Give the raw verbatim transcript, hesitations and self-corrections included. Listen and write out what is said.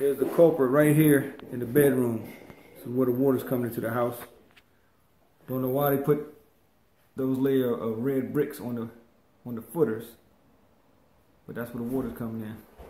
Here's the culprit right here in the bedroom. This is where the water's coming into the house. Don't know why they put those layer of red bricks on the on the footers, but that's where the water's coming in.